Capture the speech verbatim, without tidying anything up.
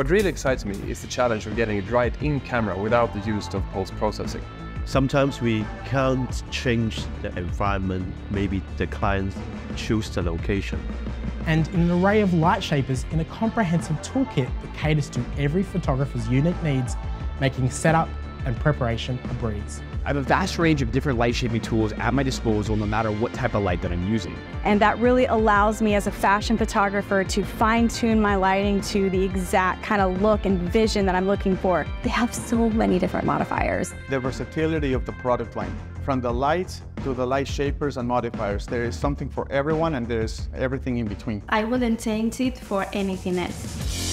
What really excites me is the challenge of getting it right in camera without the use of post-processing. Sometimes we can't change the environment, maybe the client chooses the location. And in an array of light shapers in a comprehensive toolkit that caters to every photographer's unique needs, making setup and preparation a breeze. I have a vast range of different light shaping tools at my disposal, no matter what type of light that I'm using. And that really allows me as a fashion photographer to fine tune my lighting to the exact kind of look and vision that I'm looking for. They have so many different modifiers. The versatility of the product line, from the lights to the light shapers and modifiers, there is something for everyone and there's everything in between. I wouldn't change it for anything else.